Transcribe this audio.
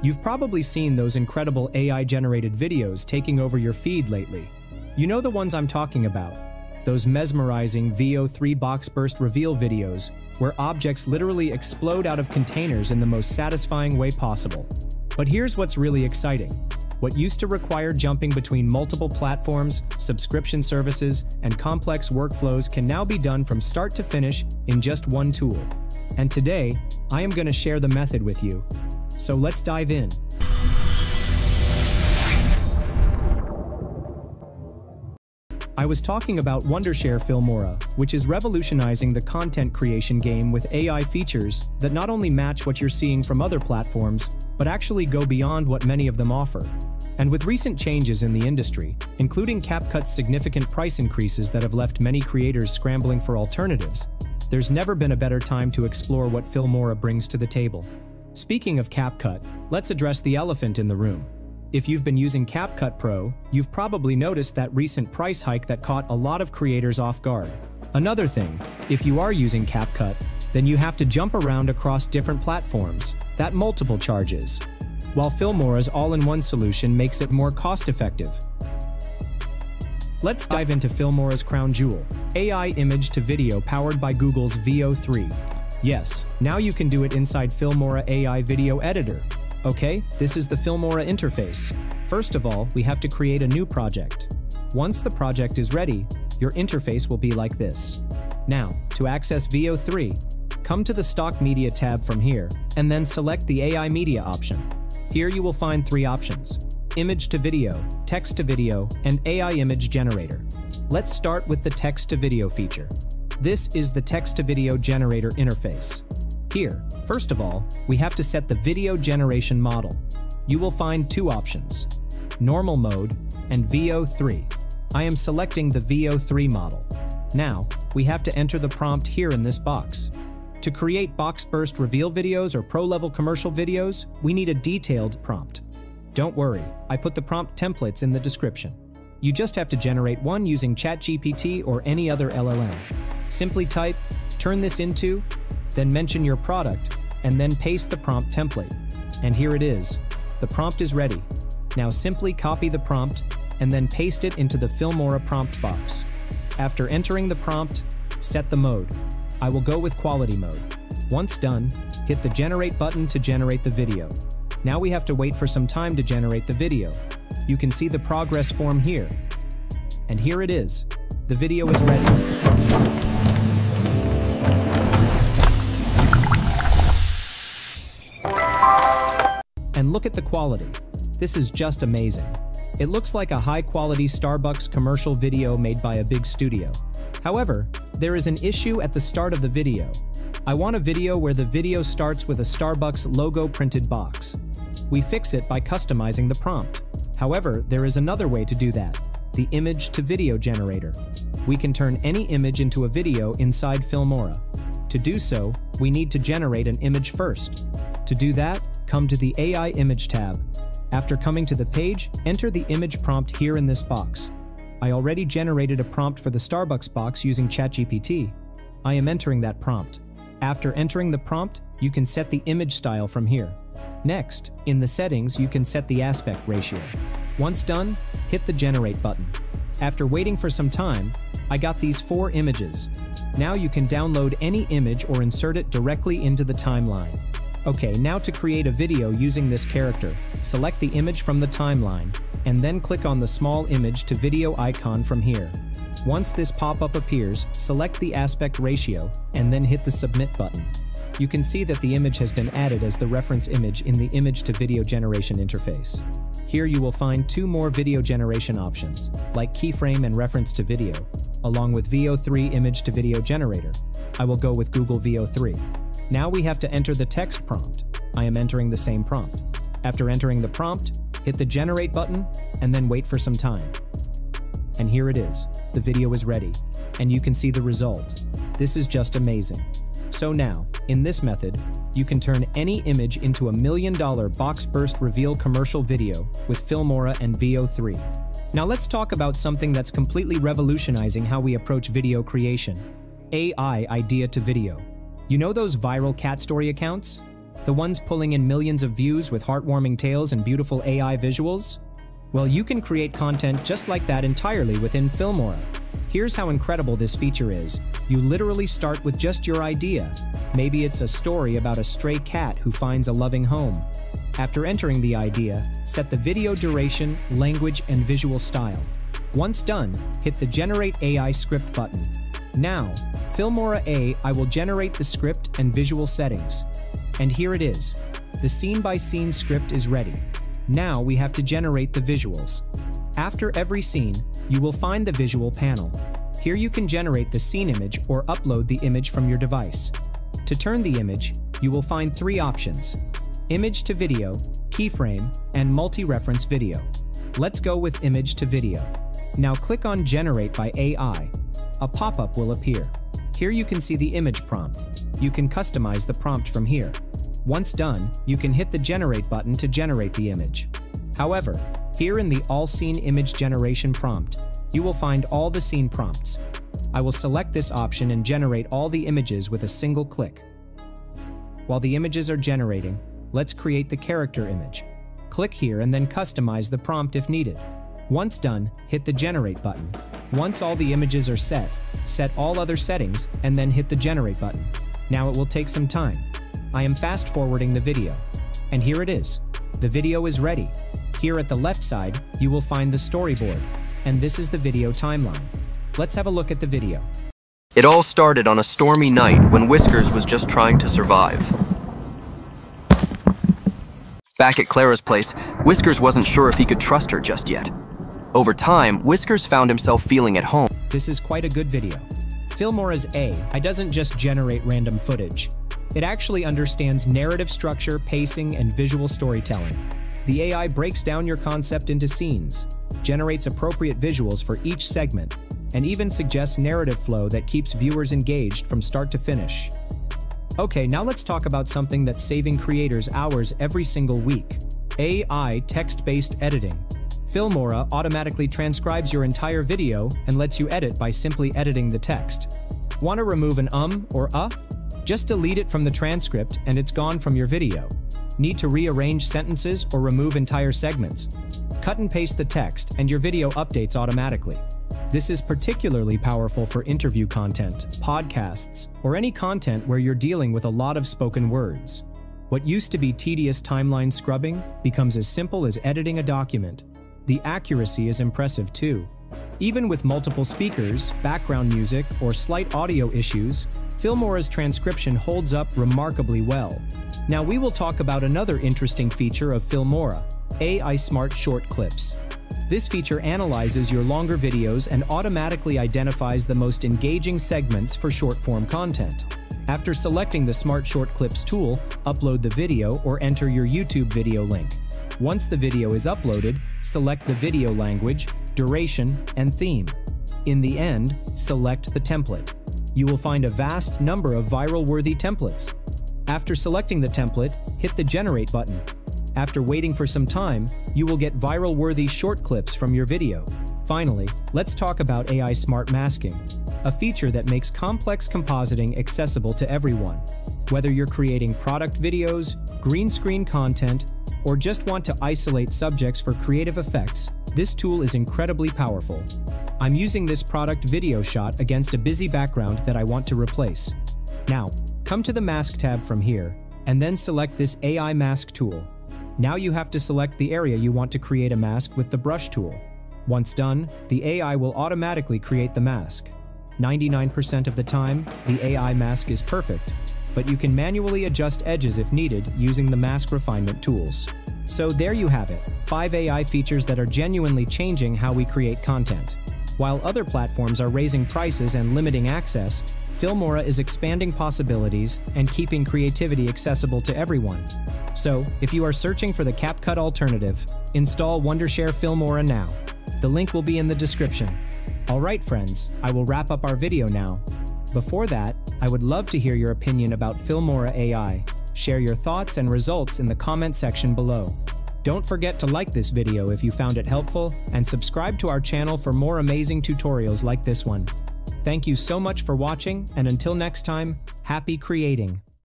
You've probably seen those incredible AI-generated videos taking over your feed lately. You know the ones I'm talking about. Those mesmerizing VEO 3 box burst reveal videos, where objects literally explode out of containers in the most satisfying way possible. But here's what's really exciting. What used to require jumping between multiple platforms, subscription services, and complex workflows can now be done from start to finish in just one tool. And today, I am going to share the method with you. So let's dive in. I was talking about Wondershare Filmora, which is revolutionizing the content creation game with AI features that not only match what you're seeing from other platforms, but actually go beyond what many of them offer. And with recent changes in the industry, including CapCut's significant price increases that have left many creators scrambling for alternatives, there's never been a better time to explore what Filmora brings to the table. Speaking of CapCut, let's address the elephant in the room. If you've been using CapCut Pro, you've probably noticed that recent price hike that caught a lot of creators off guard. Another thing, if you are using CapCut, then you have to jump around across different platforms. That multiple charges. While Filmora's all-in-one solution makes it more cost-effective. Let's dive into Filmora's crown jewel, AI image to video powered by Google's VEO 3. Yes, now you can do it inside Filmora AI Video Editor. Okay, this is the Filmora interface. First of all, we have to create a new project. Once the project is ready, your interface will be like this. Now, to access VEO 3, come to the Stock Media tab from here, and then select the AI Media option. Here you will find three options: Image to Video, Text to Video, and AI Image Generator. Let's start with the Text to Video feature. This is the Text to Video Generator interface. Here, first of all, we have to set the video generation model. You will find two options, Normal Mode and VEO 3. I am selecting the VEO 3 model. Now, we have to enter the prompt here in this box. To create box burst reveal videos or pro-level commercial videos, we need a detailed prompt. Don't worry, I put the prompt templates in the description. You just have to generate one using ChatGPT or any other LLM. Simply type, turn this into, then mention your product, and then paste the prompt template. And here it is. The prompt is ready. Now simply copy the prompt, and then paste it into the Filmora prompt box. After entering the prompt, set the mode. I will go with quality mode. Once done, hit the generate button to generate the video. Now we have to wait for some time to generate the video. You can see the progress form here. And here it is. The video is ready. And look at the quality. This is just amazing. It looks like a high-quality Starbucks commercial video made by a big studio. However, there is an issue at the start of the video. I want a video where the video starts with a Starbucks logo printed box. We fix it by customizing the prompt. However, there is another way to do that, the image to video generator. We can turn any image into a video inside Filmora. To do so, we need to generate an image first. To do that, come to the AI Image tab. After coming to the page, enter the image prompt here in this box. I already generated a prompt for the Starbucks box using ChatGPT. I am entering that prompt. After entering the prompt, you can set the image style from here. Next, in the settings, you can set the aspect ratio. Once done, hit the Generate button. After waiting for some time, I got these four images. Now you can download any image or insert it directly into the timeline. Okay, now to create a video using this character, select the image from the timeline, and then click on the small image to video icon from here. Once this pop-up appears, select the aspect ratio, and then hit the submit button. You can see that the image has been added as the reference image in the image to video generation interface. Here you will find two more video generation options, like keyframe and reference to video, along with VEO 3 image to video generator. I will go with Google VEO 3. Now we have to enter the text prompt. I am entering the same prompt. After entering the prompt, hit the generate button, and then wait for some time. And here it is. The video is ready. And you can see the result. This is just amazing. So now, in this method, you can turn any image into $1 million box burst reveal commercial video with Filmora and VEO 3. Now let's talk about something that's completely revolutionizing how we approach video creation. AI idea to video. You know those viral cat story accounts? The ones pulling in millions of views with heartwarming tales and beautiful AI visuals? Well, you can create content just like that entirely within Filmora. Here's how incredible this feature is. You literally start with just your idea. Maybe it's a story about a stray cat who finds a loving home. After entering the idea, set the video duration, language, and visual style. Once done, hit the Generate AI Script button. Now, Filmora AI will generate the script and visual settings. And here it is. The scene-by-scene script is ready. Now we have to generate the visuals. After every scene, you will find the visual panel. Here you can generate the scene image or upload the image from your device. To turn the image, you will find three options: image to video, keyframe, and multi-reference video. Let's go with image to video. Now click on Generate by AI. A pop-up will appear. Here you can see the image prompt. You can customize the prompt from here. Once done, you can hit the Generate button to generate the image. However, here in the All Scene Image Generation prompt, you will find all the scene prompts. I will select this option and generate all the images with a single click. While the images are generating, let's create the character image. Click here and then customize the prompt if needed. Once done, hit the Generate button. Once all the images are set, set all other settings and then hit the Generate button. Now it will take some time. I am fast forwarding the video. And here it is. The video is ready. Here at the left side, you will find the storyboard. And this is the video timeline. Let's have a look at the video. It all started on a stormy night when Whiskers was just trying to survive. Back at Clara's place, Whiskers wasn't sure if he could trust her just yet. Over time, Whiskers found himself feeling at home. This is quite a good video. Filmora's AI doesn't just generate random footage. It actually understands narrative structure, pacing, and visual storytelling. The AI breaks down your concept into scenes, generates appropriate visuals for each segment, and even suggests narrative flow that keeps viewers engaged from start to finish. Okay, now let's talk about something that's saving creators hours every single week. AI text-based editing. Filmora automatically transcribes your entire video and lets you edit by simply editing the text. Want to remove an or a? Just delete it from the transcript and it's gone from your video. Need to rearrange sentences or remove entire segments? Cut and paste the text and your video updates automatically. This is particularly powerful for interview content, podcasts, or any content where you're dealing with a lot of spoken words. What used to be tedious timeline scrubbing becomes as simple as editing a document. The accuracy is impressive too. Even with multiple speakers, background music, or slight audio issues, Filmora's transcription holds up remarkably well. Now we will talk about another interesting feature of Filmora, AI Smart Short Clips. This feature analyzes your longer videos and automatically identifies the most engaging segments for short-form content. After selecting the Smart Short Clips tool, upload the video or enter your YouTube video link. Once the video is uploaded, select the video language, duration, and theme. In the end, select the template. You will find a vast number of viral-worthy templates. After selecting the template, hit the Generate button. After waiting for some time, you will get viral-worthy short clips from your video. Finally, let's talk about AI Smart Masking, a feature that makes complex compositing accessible to everyone. Whether you're creating product videos, green screen content, or just want to isolate subjects for creative effects, this tool is incredibly powerful. I'm using this product video shot against a busy background that I want to replace. Now, come to the Mask tab from here, and then select this AI Mask tool. Now you have to select the area you want to create a mask with the brush tool. Once done, the AI will automatically create the mask. 99% of the time, the AI mask is perfect, but you can manually adjust edges if needed using the mask refinement tools. So there you have it, 5 AI features that are genuinely changing how we create content. While other platforms are raising prices and limiting access, Filmora is expanding possibilities and keeping creativity accessible to everyone. So, if you are searching for the CapCut alternative, install Wondershare Filmora now. The link will be in the description. Alright friends, I will wrap up our video now. Before that, I would love to hear your opinion about Filmora AI. Share your thoughts and results in the comment section below. Don't forget to like this video if you found it helpful, and subscribe to our channel for more amazing tutorials like this one. Thank you so much for watching, and until next time, happy creating!